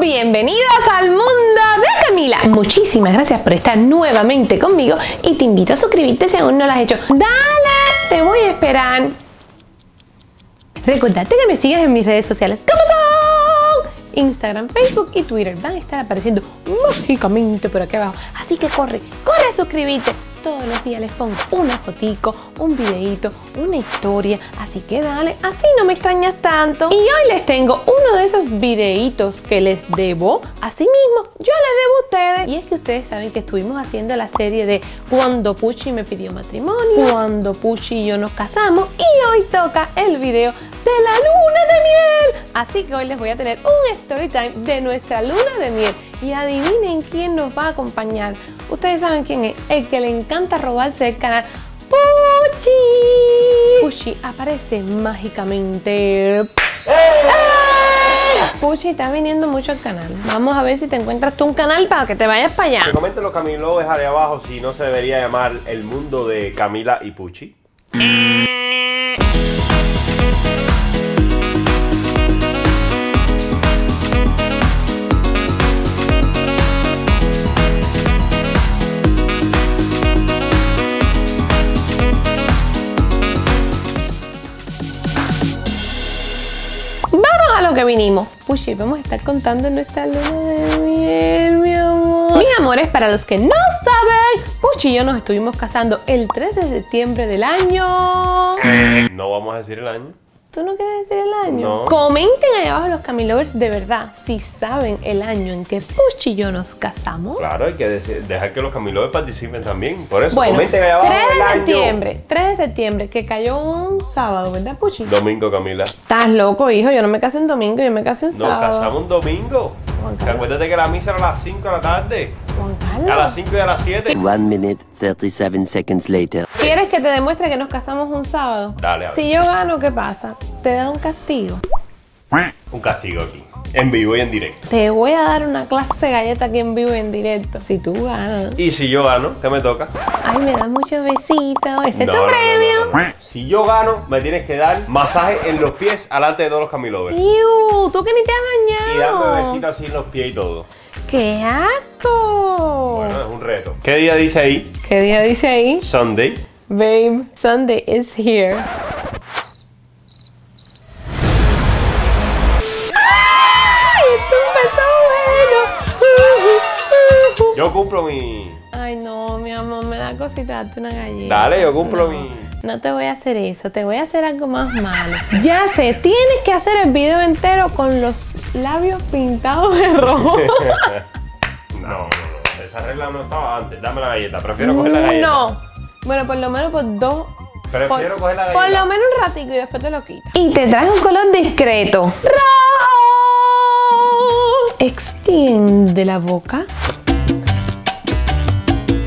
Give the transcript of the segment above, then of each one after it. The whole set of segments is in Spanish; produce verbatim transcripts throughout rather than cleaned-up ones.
bienvenidas al Mundo de Camila. Muchísimas gracias por estar nuevamente conmigo y te invito a suscribirte si aún no lo has hecho. Dale, te voy a esperar. Recordarte que me sigas en mis redes sociales. ¿Cómo son? Instagram, Facebook y Twitter van a estar apareciendo mágicamente por aquí abajo. Así que corre, corre a suscribirte. Todos los días les pongo una fotico, un videito, una historia, así que dale, así no me extrañas tanto. Y hoy les tengo uno de esos videitos que les debo, así mismo, yo les debo a ustedes. Y es que ustedes saben que estuvimos haciendo la serie de cuando Puchi me pidió matrimonio, cuando Puchi y yo nos casamos, y hoy toca el video de la luna de miel. Así que hoy les voy a tener un story time de nuestra luna de miel. Y adivinen quién nos va a acompañar. Ustedes saben quién es, el que le encanta robarse el canal, Puchi. Puchi aparece mágicamente. Puchi está viniendo mucho al canal. Vamos a ver si te encuentras tú un canal para que te vayas para allá. Comenten los Camilovers allá abajo si no se debería llamar El Mundo de Camila y Puchi. Que vinimos. Puchi, vamos a estar contando nuestra luna de miel, mi amor. Mis amores, para los que no saben, Puchi y yo nos estuvimos casando el tres de septiembre del año... No vamos a decir el año. ¿Tú no quieres decir el año? No. Comenten ahí abajo los Camilovers de verdad si saben el año en que Puchi y yo nos casamos. Claro, hay que decir, dejar que los Camilovers participen también. Por eso, bueno, comenten ahí abajo tres de septiembre, año. tres de septiembre, que cayó un sábado, ¿verdad, Puchi? Domingo, Camila. Estás loco, hijo. Yo no me casé un domingo, yo me casé un sábado. Nos casamos un domingo. Acuérdate que la misa era a las cinco de la tarde. Juan Carlos. A las cinco y a las siete. one minute, thirty-seven seconds later. ¿Quieres que te demuestre que nos casamos un sábado? Dale, a ver. Si yo gano, ¿qué pasa? Te da un castigo. Un castigo aquí, en vivo y en directo. Te voy a dar una clase de galleta aquí en vivo y en directo. Si tú ganas. ¿Y si yo gano? ¿Qué me toca? Ay, me das muchos besitos. ¿Ese es tu premio? No, no, no. Si yo gano, me tienes que dar masaje en los pies alante de todos los Camilovers. ¡Iu! Tú que ni te has bañado. Y darme besitos así en los pies y todo. ¡Qué asco! Bueno, es un reto. ¿Qué día dice ahí? ¿Qué día dice ahí? Sunday. Babe, Sunday is here. Yo cumplo mi... Ay, no, mi amor, me da cosita darte una galleta. Dale, yo cumplo no, mi... No te voy a hacer eso, te voy a hacer algo más malo. Ya sé, tienes que hacer el video entero con los labios pintados de rojo. No, no, no, esa regla no estaba antes. Dame la galleta, prefiero coger la galleta. No, bueno, por lo menos por dos... Prefiero por, coger la galleta. Por lo menos un ratico y después te lo quito. Y te traes un color discreto. ¡Rojo! Extiende la boca.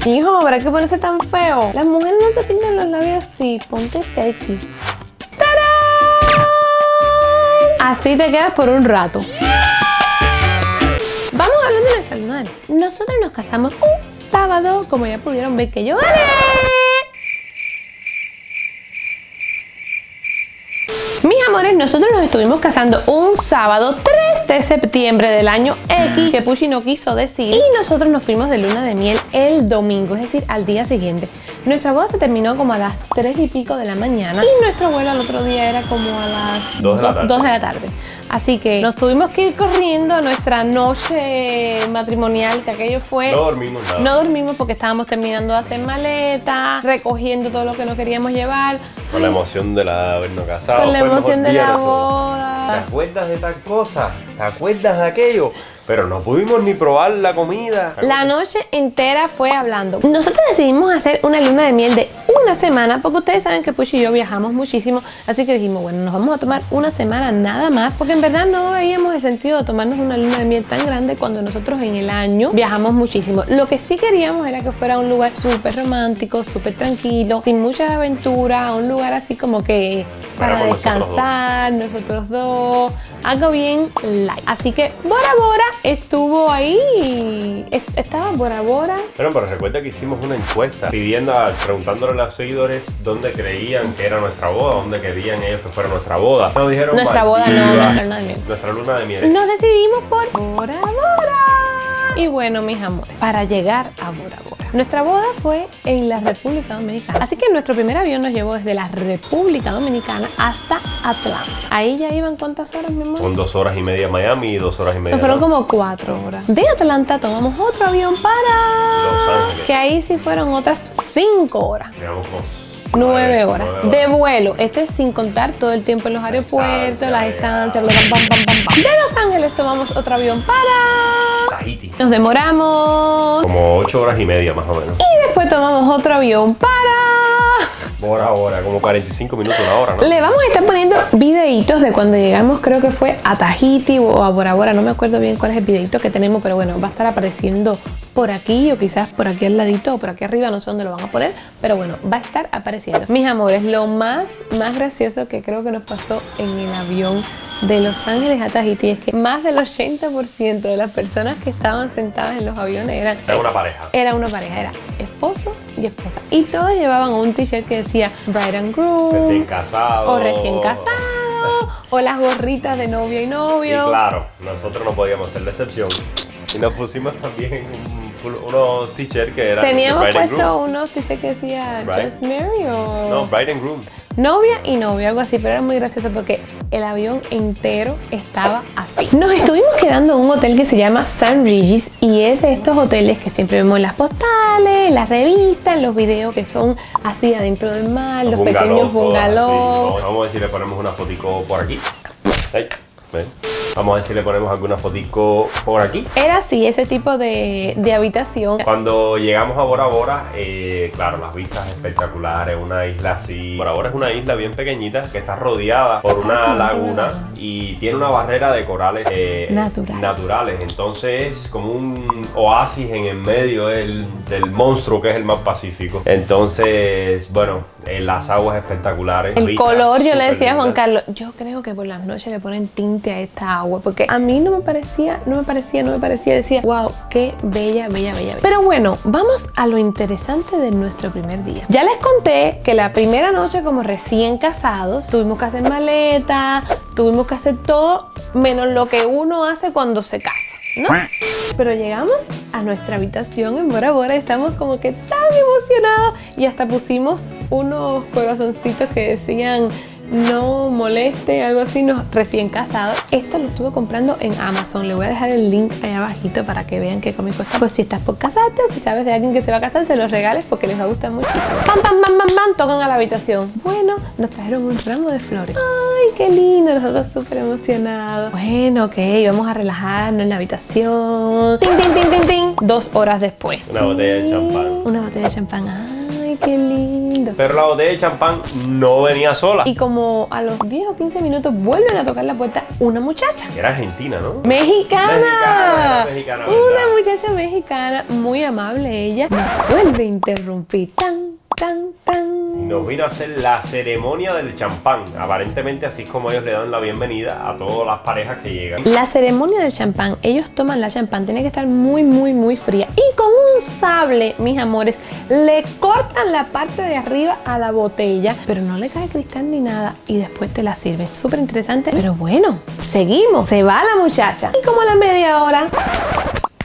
Hijo, ¿para qué ponerse tan feo? Las mujeres no te pintan los labios así. Ponte sexy. ¡Tarán! Así te quedas por un rato. Vamos a hablar de nuestra luna. Nosotros nos casamos un sábado, como ya pudieron ver que yo gané. Amores, nosotros nos estuvimos casando un sábado tres de septiembre del año X, que Puchi no quiso decir, y nosotros nos fuimos de luna de miel el domingo, es decir, al día siguiente. Nuestra boda se terminó como a las tres y pico de la mañana y nuestro vuelo al otro día era como a las dos de la tarde. Así que nos tuvimos que ir corriendo a nuestra noche matrimonial, que aquello fue... No dormimos nada. No dormimos porque estábamos terminando de hacer maletas, recogiendo todo lo que no queríamos llevar. Con la emoción de la habernos casado. Con la emoción de la boda. ¿Te acuerdas de tal cosa? ¿Te acuerdas de aquello? Pero no pudimos ni probar la comida. La noche entera fue hablando. Nosotros decidimos hacer una luna de miel de una semana, porque ustedes saben que Puchi y yo viajamos muchísimo. Así que dijimos, bueno, nos vamos a tomar una semana nada más, porque en verdad no veíamos el sentido de tomarnos una luna de miel tan grande cuando nosotros en el año viajamos muchísimo. Lo que sí queríamos era que fuera un lugar súper romántico, súper tranquilo, sin muchas aventuras, un lugar así como que para descansar, nosotros dos, algo bien light. Así que Bora Bora estuvo ahí, estaba Bora Bora. Pero, pero recuerda que hicimos una encuesta pidiendo, preguntándole los seguidores dónde creían que era nuestra boda, dónde querían ellos que fuera nuestra boda. Nos dijeron nuestra boda, no, nuestra luna de miel. Nuestra luna de miel. Nos decidimos por Bora Bora. Y bueno, mis amores, para llegar a Bora Bora, nuestra boda fue en la República Dominicana. Así que nuestro primer avión nos llevó desde la República Dominicana hasta Atlanta. Ahí ya iban cuántas horas, mi amor. Con dos horas y media Miami y dos horas y media. Pero fueron como cuatro horas. De Atlanta tomamos otro avión para Los Ángeles, que ahí sí fueron otras cinco horas. Llegamos nueve horas de vuelo. Esto es sin contar todo el tiempo en los aeropuertos, las estancias, bla, bam, bam, bam, bam. De Los Ángeles tomamos otro avión para Tahiti. Nos demoramos como ocho horas y media más o menos. Y después tomamos otro avión para Bora Bora, como cuarenta y cinco minutos, una hora, ¿no? Le vamos a estar poniendo videitos de cuando llegamos, creo que fue a Tahiti o a Bora Bora, no me acuerdo bien cuál es el videito que tenemos, pero bueno, va a estar apareciendo por aquí o quizás por aquí al ladito o por aquí arriba, no sé dónde lo van a poner, pero bueno, va a estar apareciendo. Mis amores, lo más, más gracioso que creo que nos pasó en el avión de Los Ángeles a Tahiti es que más del ochenta por ciento de las personas que estaban sentadas en los aviones eran... Era una pareja. Era una pareja, era esposo y esposa. Y todos llevaban un t-shirt que decía Bride and Groom. Recién casado. O recién casado. O las gorritas de novio y novio. Y claro, nosotros no podíamos ser la excepción. Y nos pusimos también un, unos t-shirts que eran... Teníamos puesto unos t-shirts que decía Just Marry o... No, Bride and Groom. Novia y novio, algo así, pero era muy gracioso porque el avión entero estaba así. Nos estuvimos quedando en un hotel que se llama Saint Regis y es de estos hoteles que siempre vemos en las postales, en las revistas, en los videos que son así adentro del mar, los, los bungalow, pequeños bungalows. Sí. Vamos a ver si le ponemos una fotico por aquí. Ahí, ven. Vamos a ver si le ponemos alguna fotico por aquí. Era así, ese tipo de, de habitación. Cuando llegamos a Bora Bora, eh, claro, las vistas espectaculares, una isla así. Bora Bora es una isla bien pequeñita que está rodeada por una laguna y tiene una barrera de corales eh, Natural. naturales. Entonces es como un oasis en el medio del, del monstruo que es el mar Pacífico. Entonces, bueno, eh, las aguas espectaculares. El color, yo le decía a Juan Carlos, yo creo que por las noches le ponen tinte a esta agua. Porque a mí no me parecía, no me parecía, no me parecía. Decía, wow, qué bella, bella, bella, bella. Pero bueno, vamos a lo interesante de nuestro primer día. Ya les conté que la primera noche como recién casados tuvimos que hacer maleta, tuvimos que hacer todo menos lo que uno hace cuando se casa, ¿no? Pero llegamos a nuestra habitación en Bora Bora y estamos como que tan emocionados y hasta pusimos unos corazoncitos que decían... No moleste, algo así, no, recién casado. Esto lo estuve comprando en Amazon. Le voy a dejar el link ahí abajito para que vean qué cómico está. Pues si estás por casarte o si sabes de alguien que se va a casar, se los regales porque les va a gustar muchísimo. ¡Pam, pam, pam, pam, pam! Tocan a la habitación. Bueno, nos trajeron un ramo de flores. ¡Ay, qué lindo! Nosotros súper emocionados. Bueno, ok, vamos a relajarnos en la habitación. ¡Tin, tin, tin, tin, tin! Dos horas después. Una botella de champán. Una botella de champán. Ah. Qué lindo. Pero la botella de champán no venía sola. Y como a los diez o quince minutos vuelven a tocar la puerta una muchacha. Era argentina, ¿no? Mexicana. Mexicana, mexicana una muchacha mexicana, muy amable ella. Nos vuelve a interrumpir. Tan, tan, tan. Nos vino a hacer la ceremonia del champán. Aparentemente así es como ellos le dan la bienvenida a todas las parejas que llegan. La ceremonia del champán, ellos toman la champán, tiene que estar muy, muy, muy fría. Y con un sable, mis amores, le cortan la parte de arriba a la botella, pero no le cae cristal ni nada y después te la sirven. Súper interesante, pero bueno, seguimos. Se va la muchacha y como a la media hora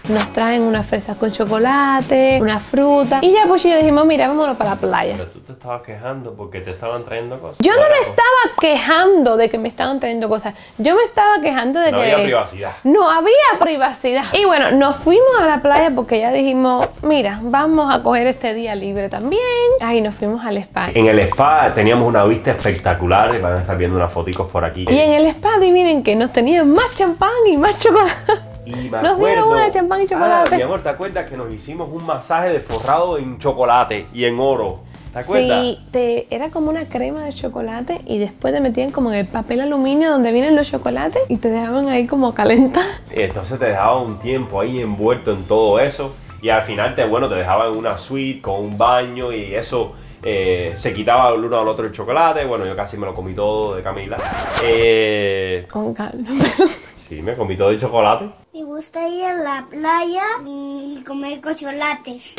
nos traen unas fresas con chocolate, una fruta. Y ya Puchi y yo dijimos, mira, vámonos para la playa. Pero tú te estabas quejando porque te estaban trayendo cosas. Yo no me estaba quejando de que me estaban trayendo cosas. Yo me estaba quejando de que... No había privacidad. No había privacidad. Y bueno, nos fuimos a la playa porque ya dijimos, mira, vamos a coger este día libre también. Ahí nos fuimos al spa. En el spa teníamos una vista espectacular. Y van a estar viendo unas foticos por aquí. Y en el spa, adivinen que nos tenían más champán y más chocolate. Y me nos dieron una de champán y chocolate. Ah, mi amor, ¿te acuerdas que nos hicimos un masaje de forrado en chocolate y en oro? ¿Te acuerdas? Sí, te, era como una crema de chocolate y después te metían como en el papel aluminio donde vienen los chocolates y te dejaban ahí como calentar. Entonces te dejaban un tiempo ahí envuelto en todo eso y al final te, bueno, te dejaban una suite con un baño y eso... Eh, se quitaba el uno al otro el chocolate. Bueno, yo casi me lo comí todo de Camila. Eh, Con calma. Sí, me comí todo el chocolate. Me gusta ir a la playa y comer cocholates.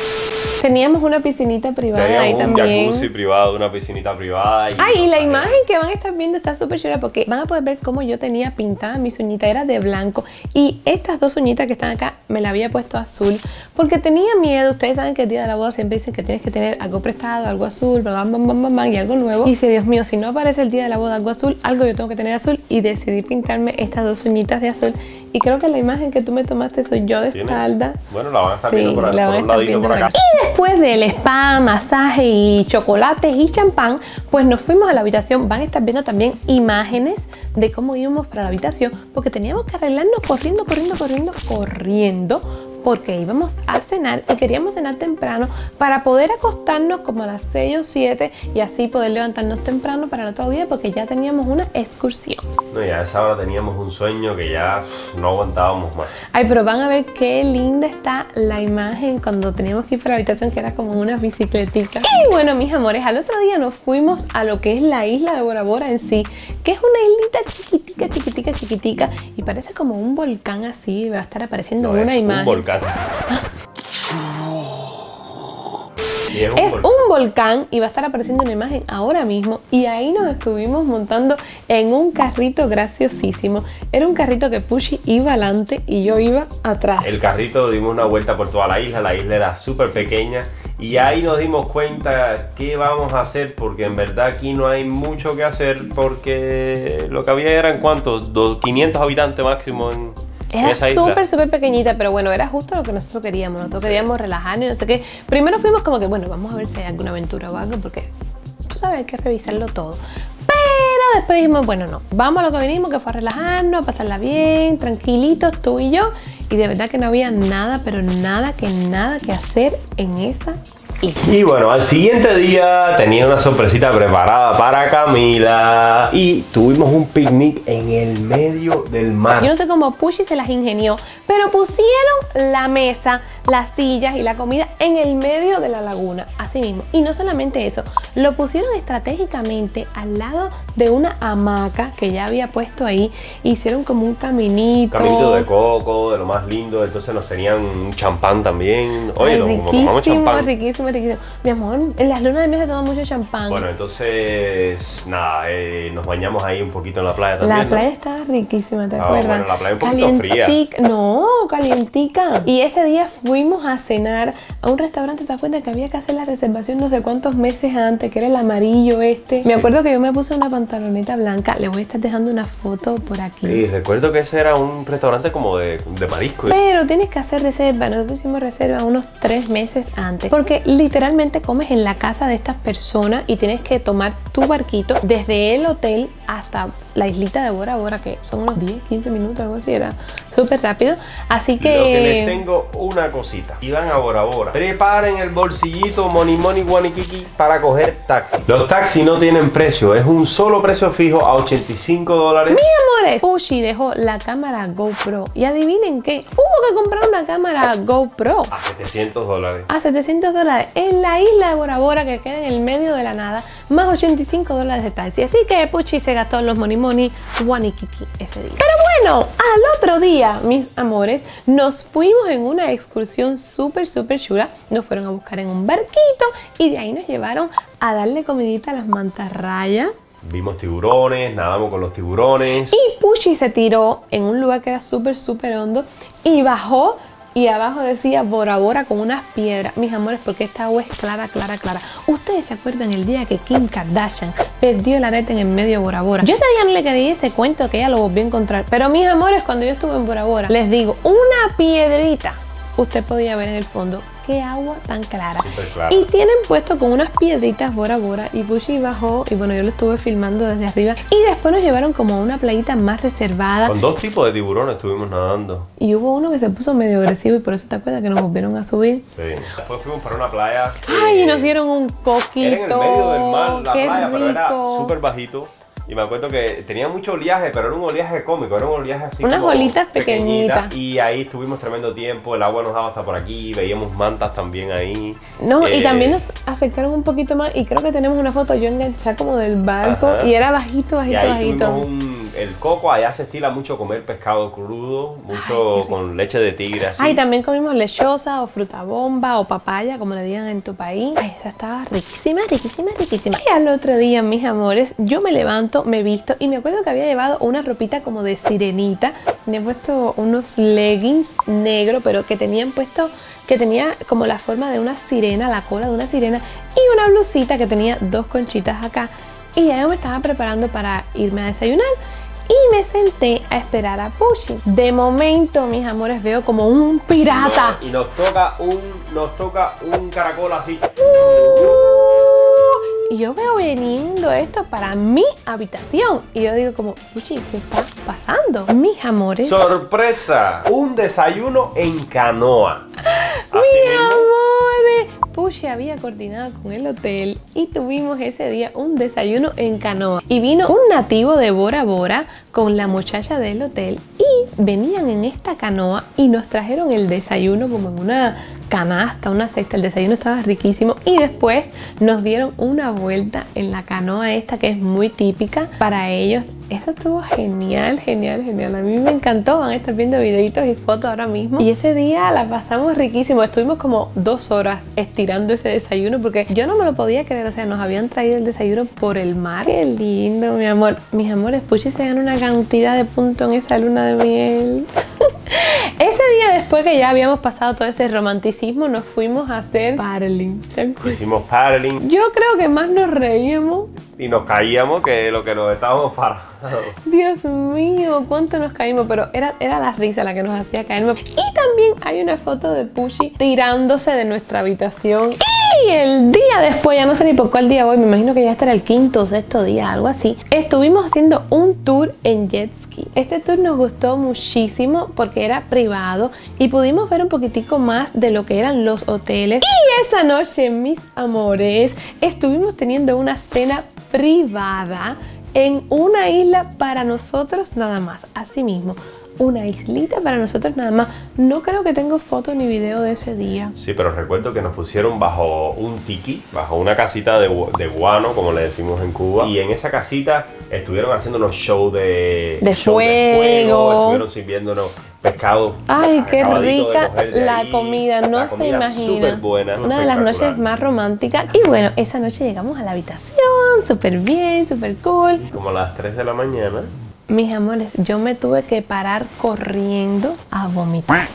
Teníamos una piscinita privada Teníamos ahí un también. Un jacuzzi privado, una piscinita privada. Y ay, y la paredes. Imagen que van a estar viendo está súper chula porque van a poder ver cómo yo tenía pintada mis uñitas. Era de blanco. Y estas dos uñitas que están acá me las había puesto azul porque tenía miedo. Ustedes saben que el día de la boda siempre dicen que tienes que tener algo prestado, algo azul, bam, bam, bam, bam, bam, y algo nuevo. Y dice, Dios mío, si no aparece el día de la boda algo azul, algo yo tengo que tener azul. Y decidí pintarme estas dos uñitas de azul. Y creo que la imagen que tú me tomaste soy yo de ¿Tienes? espalda. Bueno, la van a estar sí, viendo por, la por un ladito por acá. acá. Y después del spa, masaje y chocolates y champán, pues nos fuimos a la habitación. Van a estar viendo también imágenes de cómo íbamos para la habitación, porque teníamos que arreglarnos corriendo, corriendo, corriendo, corriendo, porque íbamos a cenar y queríamos cenar temprano para poder acostarnos como a las seis o siete y así poder levantarnos temprano para el otro día porque ya teníamos una excursión. No, ya a esa hora teníamos un sueño que ya no aguantábamos más. Ay, pero van a ver qué linda está la imagen cuando teníamos que ir para la habitación, que era como una bicicletita. Y bueno, mis amores, al otro día nos fuimos a lo que es la isla de Bora Bora en sí, que es una islita chiquitica, chiquitica, chiquitica y parece como un volcán así, va a estar apareciendo no, una es imagen. Un volcán. Es, un, es volcán. un volcán y va a estar apareciendo una imagen ahora mismo. Y ahí nos estuvimos montando en un carrito graciosísimo. Era un carrito que Puchi iba adelante y yo iba atrás. El carrito dimos una vuelta por toda la isla. La isla era súper pequeña. Y ahí nos dimos cuenta qué vamos a hacer, porque en verdad aquí no hay mucho que hacer, porque lo que había eran ¿cuántos? quinientos habitantes máximo en... Era súper, súper pequeñita, pero bueno, era justo lo que nosotros queríamos. Nosotros sí. queríamos relajarnos, no sé qué. Primero fuimos como que, bueno, vamos a ver si hay alguna aventura o algo, porque tú sabes, hay que revisarlo todo. Pero después dijimos, bueno, no, vamos a lo que vinimos, que fue a relajarnos, a pasarla bien, tranquilitos, tú y yo. Y de verdad que no había nada, pero nada que nada que hacer en esa isla. Y bueno, al siguiente día tenía una sorpresita preparada para Camila y tuvimos un picnic en el medio del mar. Yo no sé cómo Puchi se las ingenió, pero pusieron la mesa, las sillas y la comida en el medio de la laguna, así mismo. Y no solamente eso, lo pusieron estratégicamente al lado de una hamaca que ya había puesto ahí. Hicieron como un caminito. Caminito de coco, de lo más lindo, entonces nos tenían un champán también. Oye, Ay, riquísimo, como tomamos champán. riquísimo, riquísimo. Mi amor, en las lunas de miel se toma mucho champán. Bueno, entonces, nada, eh, nos bañamos ahí un poquito en la playa también. La ¿no? playa estaba riquísima, ¿te ah, acuerdas? Bueno, la playa un poquito fría. No, calientica. Y ese día fuimos a cenar a un restaurante, ¿te acuerdas? Que había que hacer la reservación no sé cuántos meses antes, que era el amarillo este. Sí. Me acuerdo que yo me puse una pantaloneta blanca, le voy a estar dejando una foto por aquí. Sí, recuerdo que ese era un restaurante como de, de marisco. Pero tienes que hacer reserva. Nosotros hicimos reserva unos tres meses antes, porque literalmente comes en la casa de estas personas y tienes que tomar tu barquito desde el hotel hasta la islita de Bora Bora, que son unos diez, quince minutos, algo así. Era súper rápido. Así que... Lo que les tengo una cosita. Iban a Bora Bora. Preparen el bolsillito money money guaniquiqui para coger taxi. Los taxis no tienen precio. Es un solo precio fijo a ochenta y cinco dólares. ¡Mi amores! Puchi dejó la cámara GoPro. Y adivinen qué. Hubo que comprar una cámara GoPro. A setecientos dólares. A setecientos dólares. En la isla de Bora Bora, que queda en el medio de la nada. Más ochenta y cinco dólares de taxi. Así que Puchi se gastó los money money guaniquiqui ese día. Pero bueno, al otro día, mis amores, nos fuimos en una excursión súper, súper chula. Nos fueron a buscar en un barquito y de ahí nos llevaron a darle comidita a las mantarrayas. Vimos tiburones, nadamos con los tiburones. Y Puchi se tiró en un lugar que era súper, súper hondo y bajó. Y abajo decía Bora Bora con unas piedras. Mis amores, porque esta agua es clara, clara, clara. ¿Ustedes se acuerdan el día que Kim Kardashian perdió el arete en el medio de Bora Bora? Yo ese día no le creí ese cuento, que ella lo volvió a encontrar. Pero mis amores, cuando yo estuve en Bora Bora, les digo, una piedrita usted podía ver en el fondo. Qué agua tan clara. clara. Y tienen puesto con unas piedritas Bora Bora. Y Puchi bajó. Y bueno, yo lo estuve filmando desde arriba. Y después nos llevaron como a una playita más reservada. Con dos tipos de tiburones estuvimos nadando. Y hubo uno que se puso medio agresivo. Y por eso te acuerdas que nos volvieron a subir. Sí. Después fuimos para una playa. Ay, y nos dieron un coquito. Era en el medio del mar la Qué playa, rico. Pero era súper bajito. Y me acuerdo que tenía mucho oleaje, pero era un oleaje cómico, era un oleaje así. Unas bolitas pequeñitas. Y ahí estuvimos tremendo tiempo, el agua nos daba hasta por aquí, veíamos mantas también ahí. No, eh, y también nos acercaron un poquito más y creo que tenemos una foto yo enganchada como del barco. Ajá. Y era bajito, bajito, y ahí bajito. el coco, allá se estila mucho comer pescado crudo, mucho. Ay, con leche de tigre así. Ay, también comimos lechosa o fruta bomba o papaya, como le digan en tu país. Ay, esa estaba riquísima, riquísima, riquísima. Y al otro día, mis amores, yo me levanto, me visto y me acuerdo que había llevado una ropita como de sirenita. Me he puesto unos leggings negros, pero que tenían puesto, que tenía como la forma de una sirena, la cola de una sirena, y una blusita que tenía dos conchitas acá. Y ya yo me estaba preparando para irme a desayunar y me senté a esperar a Puchi. De momento, mis amores, veo como un pirata. Y nos toca un, nos toca un caracol así. Uh, y yo veo veniendo esto para mi habitación. Y yo digo como, Puchi, ¿qué está pasando? Mis amores. ¡Sorpresa! Un desayuno en canoa. ¡Mis amores! Puchi había coordinado con el hotel y tuvimos ese día un desayuno en canoa. Y vino un nativo de Bora Bora con la muchacha del hotel y venían en esta canoa y nos trajeron el desayuno como en una canasta, una cesta. El desayuno estaba riquísimo y después nos dieron una vuelta en la canoa esta que es muy típica para ellos. Eso estuvo genial, genial, genial. A mí me encantó. Van a estar viendo videitos y fotos ahora mismo. Y ese día la pasamos riquísimo. Estuvimos como dos horas estirando ese desayuno porque yo no me lo podía creer. O sea, nos habían traído el desayuno por el mar. Qué lindo, mi amor. Mis amores, Puchi se dan una cantidad de puntos en esa luna de miel. Ese día después que ya habíamos pasado todo ese romanticismo, nos fuimos a hacer paddling. Hicimos paddling. Yo creo que más nos reíamos y nos caíamos que lo que nos estábamos parados. Dios mío, cuánto nos caímos, pero era, era la risa la que nos hacía caernos. Y también hay una foto de Puchi tirándose de nuestra habitación. Y el día después, ya no sé ni por cuál día voy, me imagino que ya estará el quinto o sexto día, algo así. Estuvimos haciendo un tour en jet ski. Este tour nos gustó muchísimo porque era privado y pudimos ver un poquitico más de lo que eran los hoteles. Y esa noche, mis amores, estuvimos teniendo una cena privada en una isla para nosotros nada más, así mismo. Una islita para nosotros nada más. No creo que tengo foto ni video de ese día. Sí, pero recuerdo que nos pusieron bajo un tiki, bajo una casita de, de guano, como le decimos en Cuba. Y en esa casita estuvieron haciendo unos shows de, de, show fuego. de fuego. Estuvieron sirviéndonos pescado. Ay, qué rica la ahí. comida, no la se comida imagina. Buena, Una de las noches más románticas. Y bueno, esa noche llegamos a la habitación, súper bien, súper cool. Y como a las tres de la mañana... Mis amores, yo me tuve que parar corriendo a vomitar.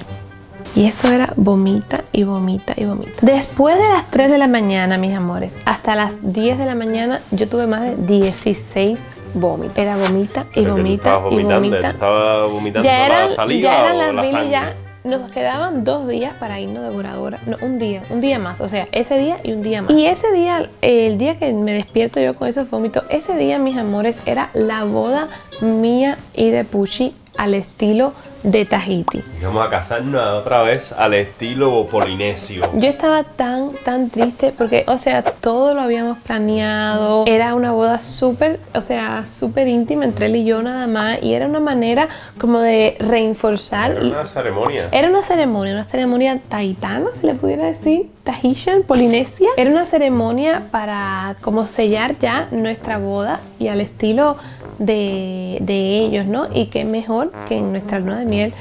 Y eso era vomita y vomita y vomita. Después de las tres de la mañana, mis amores, hasta las diez de la mañana, yo tuve más de dieciséis vómitos. Era vomita y vomita y vomita. Estaba vomitando ya eran, la saliva ya eran o las la ya Nos quedaban dos días para irnos de Bora Bora. No, un día, un día más. O sea, ese día y un día más. Y ese día, el día que me despierto yo con esos vómitos, ese día, mis amores, era la boda mía y de Puchi al estilo de Tahiti. Vamos a casarnos otra vez al estilo polinesio. Yo estaba tan, tan triste porque, o sea, todo lo habíamos planeado. Era una boda súper, o sea, súper íntima entre él y yo nada más. Y era una manera como de reforzar. Era una ceremonia. Era una ceremonia, una ceremonia tahitana, se le pudiera decir. Tahitian, polinesia. Era una ceremonia para como sellar ya nuestra boda y al estilo de, de ellos, ¿no? Y qué mejor que en nuestra luna de miel.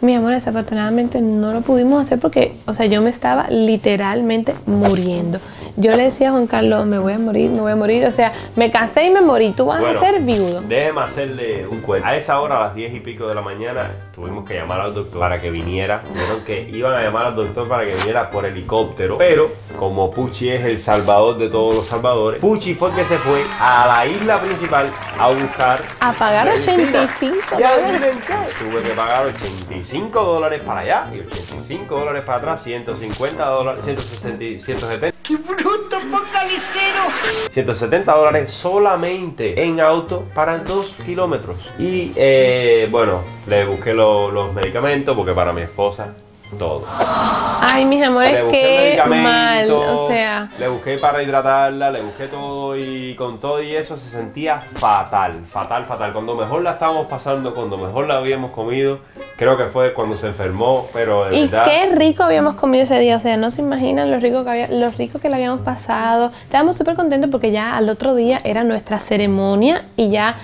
Mi amor, desafortunadamente no lo pudimos hacer porque, o sea, yo me estaba literalmente muriendo. Yo le decía a Juan Carlos, me voy a morir, me voy a morir. O sea, me casé y me morí. Tú vas bueno, a ser viudo. Déjeme hacerle un cuento. A esa hora, a las diez y pico de la mañana, tuvimos que llamar al doctor para que viniera. Dijeron que iban a llamar al doctor para que viniera por helicóptero. Pero, como Puchi es el salvador de todos los salvadores, Puchi fue el que se fue a la isla principal a buscar... A pagar ochenta y cinco dólares. Tuve que pagar ochenta y cinco dólares para allá y ochenta y cinco dólares para atrás, ciento cincuenta dólares, ciento sesenta, ciento setenta. ¡Qué bruto focalicero! ciento setenta dólares solamente en auto para dos kilómetros. Y eh, bueno, le busqué lo, los medicamentos porque para mi esposa todo. Ay, mis amores, qué mal, o sea. Le busqué para hidratarla, le busqué todo y con todo y eso se sentía fatal, fatal, fatal. Cuando mejor la estábamos pasando, cuando mejor la habíamos comido, creo que fue cuando se enfermó, pero de verdad. Y qué rico habíamos comido ese día, o sea, no se imaginan lo rico que había, lo rico que le habíamos pasado. Estábamos súper contentos porque ya al otro día era nuestra ceremonia y ya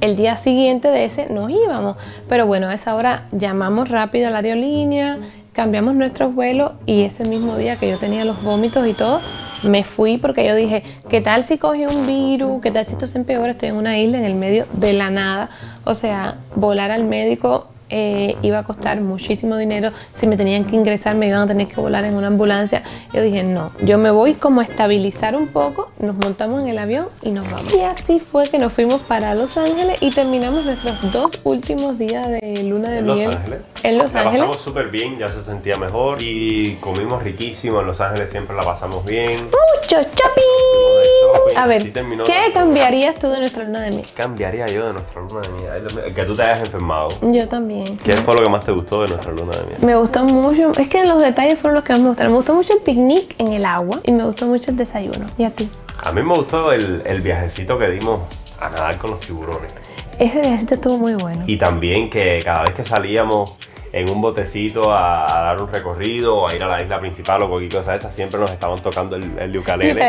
el día siguiente de ese nos íbamos. Pero bueno, a esa hora llamamos rápido a la aerolínea, cambiamos nuestros vuelos y ese mismo día que yo tenía los vómitos y todo, me fui porque yo dije, ¿qué tal si coge un virus? ¿Qué tal si esto se empeora? Estoy en una isla en el medio de la nada. O sea, volar al médico eh, iba a costar muchísimo dinero. Si me tenían que ingresar, me iban a tener que volar en una ambulancia. Yo dije, no, yo me voy como a estabilizar un poco. Nos montamos en el avión y nos vamos. Y así fue que nos fuimos para Los Ángeles y terminamos nuestros dos últimos días de luna de miel. ¿En Los Ángeles? En Los Ángeles. La pasamos súper bien, ya se sentía mejor y comimos riquísimo. En Los Ángeles siempre la pasamos bien. ¡Mucho shopping! A ver, ¿qué cambiarías tú de nuestra luna de miel? ¿Qué cambiaría yo de nuestra luna de miel? Que tú te hayas enfermado. Yo también. ¿Qué fue lo que más te gustó de nuestra luna de miel? Me gustó mucho, es que los detalles fueron los que más me gustaron. Me gustó mucho el picnic en el agua y me gustó mucho el desayuno. ¿Y a ti? A mí me gustó el, el viajecito que dimos a nadar con los tiburones. Ese viajecito estuvo muy bueno. Y también que cada vez que salíamos en un botecito a, a dar un recorrido o a ir a la isla principal o cualquier cosa de esas, siempre nos estaban tocando el, el ukelele.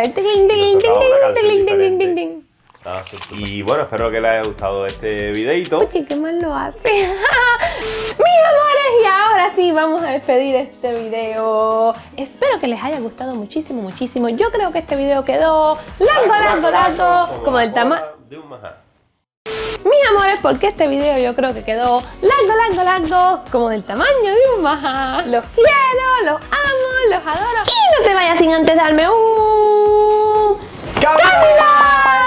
Ah, sí, sí. Y bueno, espero que les haya gustado este videito. Puchi, qué mal lo hace. Mis amores, y ahora sí vamos a despedir este video. Espero que les haya gustado muchísimo, muchísimo. Yo creo que este video quedó largo, largo, largo, como del tamaño de un majá. Mis amores, porque este video yo creo que quedó largo, largo, largo, como del tamaño de un majá. Los quiero, los amo, los adoro. Y no te vayas sin antes darme un... ¡Camila!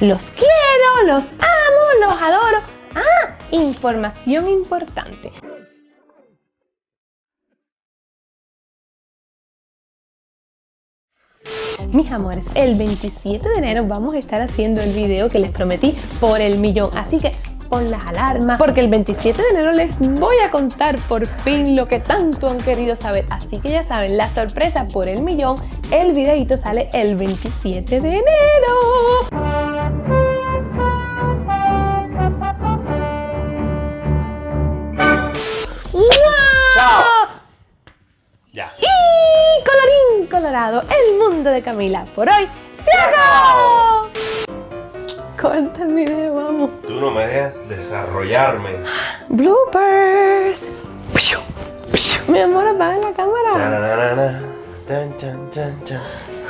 Los quiero, los amo, los adoro. Ah, información importante. Mis amores, el veintisiete de enero vamos a estar haciendo el video que les prometí por el millón. Así que pon las alarmas, porque el veintisiete de enero les voy a contar por fin lo que tanto han querido saber. Así que ya saben, la sorpresa por el millón, el videito sale el veintisiete de enero. Ya. Y colorín colorado, el mundo de Camila por hoy se acabó. Corta el video, vamos. Tú no me dejas desarrollarme. Bloopers. Mi amor, apaga la cámara. Chan, chan, chan, chan.